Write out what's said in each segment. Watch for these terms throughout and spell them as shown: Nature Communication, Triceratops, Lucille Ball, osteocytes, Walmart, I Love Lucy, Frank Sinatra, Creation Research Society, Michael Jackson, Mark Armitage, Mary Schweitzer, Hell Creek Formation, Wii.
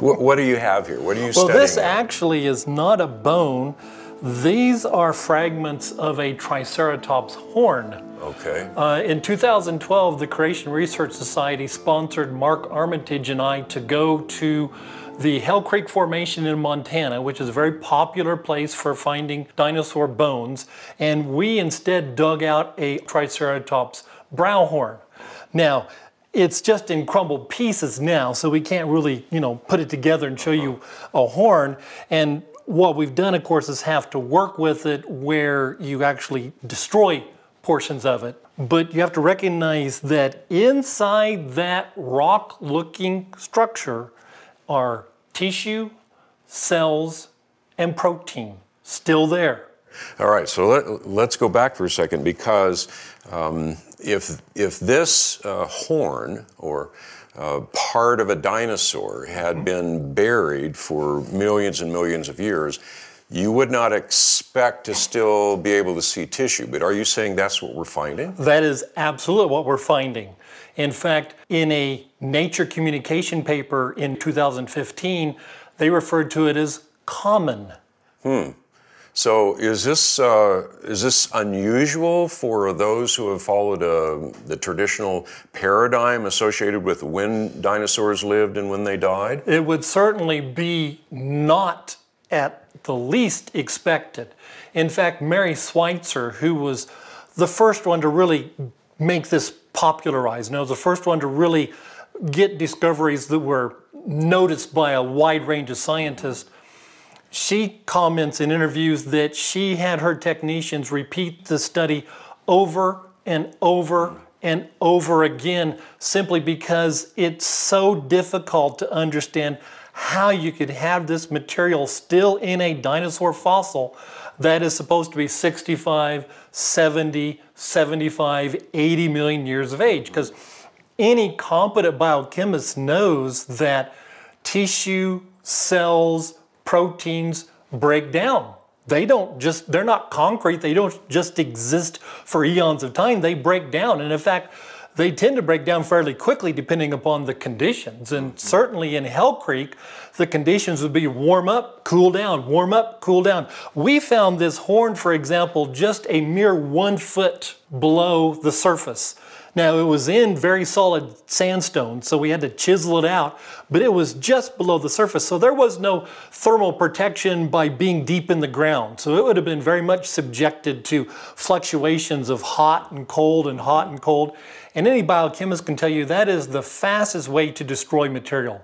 What do you have here? What are you studying? Well, this actually is not a bone. These are fragments of a Triceratops horn. Okay. In 2012, the Creation Research Society sponsored Mark Armitage and I to go to the Hell Creek Formation in Montana, which is a very popular place for finding dinosaur bones. And we instead dug out a Triceratops brow horn. Now, it's just in crumbled pieces now, so we can't really, you know, put it together and show you a horn. And what we've done, of course, is have to work with it where you actually destroy portions of it. But you have to recognize that inside that rock-looking structure are tissue, cells, and protein still there. All right, so let's go back for a second, because if this horn or part of a dinosaur had been buried for millions and millions of years, you would not expect to still be able to see tissue. But are you saying that's what we're finding? That is absolutely what we're finding. In fact, in a Nature Communication paper in 2015, they referred to it as common. Hmm. So is this unusual for those who have followed the traditional paradigm associated with when dinosaurs lived and when they died? It would certainly be not at the least expected. In fact, Mary Schweitzer, who was the first one to really make this popularized, was the first one to really get discoveries that were noticed by a wide range of scientists, she comments in interviews that she had her technicians repeat the study over and over and over again, simply because it's so difficult to understand how you could have this material still in a dinosaur fossil that is supposed to be 65, 70, 75, 80 million years of age. Because any competent biochemist knows that tissue, cells, proteins break down. They don't just, they're not concrete. They don't just exist for eons of time. They break down. And in fact, they tend to break down fairly quickly depending upon the conditions. And certainly in Hell Creek, the conditions would be warm up, cool down, warm up, cool down. We found this horn, for example, just a mere 1 foot below the surface. Now, it was in very solid sandstone, so we had to chisel it out, but it was just below the surface. So there was no thermal protection by being deep in the ground. So it would have been very much subjected to fluctuations of hot and cold and hot and cold. And any biochemist can tell you that is the fastest way to destroy material.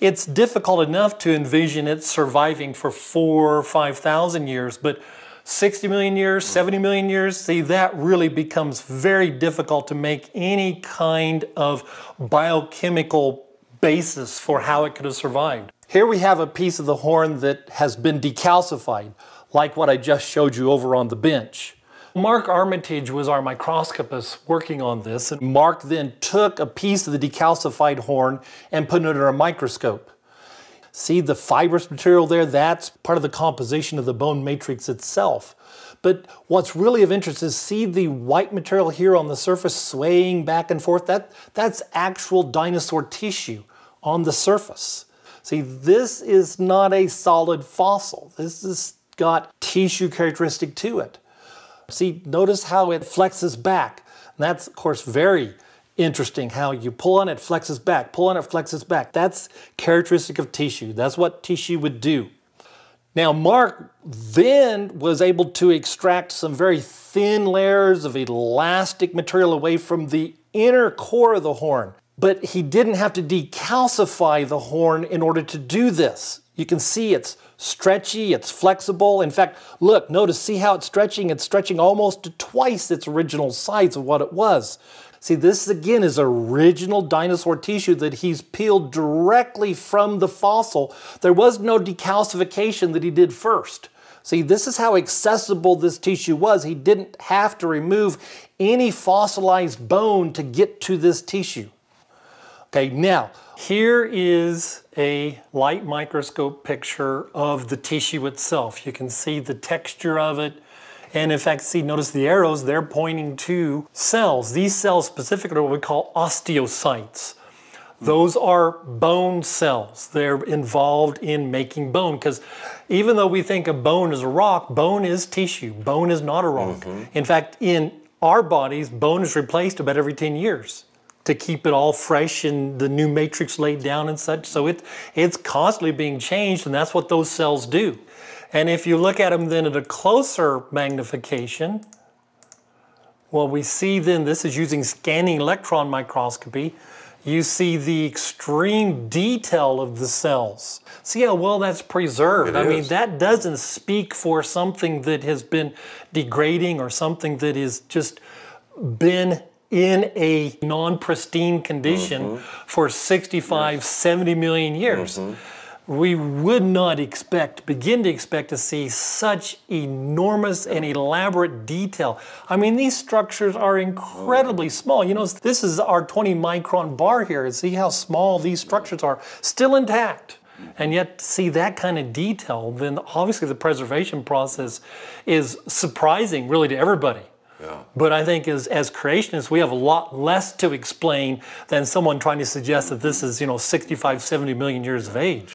It's difficult enough to envision it surviving for 4,000 or 5,000 years, but 60 million years, 70 million years, see, that really becomes very difficult to make any kind of biochemical basis for how it could have survived. Here we have a piece of the horn that has been decalcified, like what I just showed you over on the bench. Mark Armitage was our microscopist working on this, and Mark then took a piece of the decalcified horn and put it under a microscope. See the fibrous material there? That's part of the composition of the bone matrix itself. But what's really of interest is, see the white material here on the surface swaying back and forth? That's actual dinosaur tissue on the surface. See, this is not a solid fossil. This has got tissue characteristic to it. See, notice how it flexes back. And that's, of course, very interesting, how you pull on it, flexes back, pull on it, flexes back. That's characteristic of tissue. That's what tissue would do. Now, Mark then was able to extract some very thin layers of elastic material away from the inner core of the horn. But he didn't have to decalcify the horn in order to do this. You can see it's stretchy, it's flexible. In fact, look, notice, see how it's stretching? It's stretching almost to twice its original size of what it was. See, this again is original dinosaur tissue that he's peeled directly from the fossil. There was no decalcification that he did first. See, this is how accessible this tissue was. He didn't have to remove any fossilized bone to get to this tissue. Okay, now, here is a light microscope picture of the tissue itself. You can see the texture of it. And in fact, see, notice the arrows, they're pointing to cells. These cells specifically are what we call osteocytes. Those are bone cells. They're involved in making bone, because even though we think of bone as a rock, bone is tissue. Bone is not a rock. Mm-hmm. In fact, in our bodies, bone is replaced about every 10 years to keep it all fresh and the new matrix laid down and such. So it's constantly being changed, and that's what those cells do. And if you look at them then at a closer magnification, well, we see then, this is using scanning electron microscopy, you see the extreme detail of the cells. See how well that's preserved. I mean, that doesn't speak for something that has been degrading or something that has just been in a non-pristine condition for 65, 70 million years. We would not expect, to see such enormous and elaborate detail. I mean, these structures are incredibly small. You know, this is our 20 micron bar here. See how small these structures are, still intact. And yet to see that kind of detail, then obviously the preservation process is surprising really to everybody. Yeah. But I think as creationists, we have a lot less to explain than someone trying to suggest that this is, you know, 65, 70 million years of age.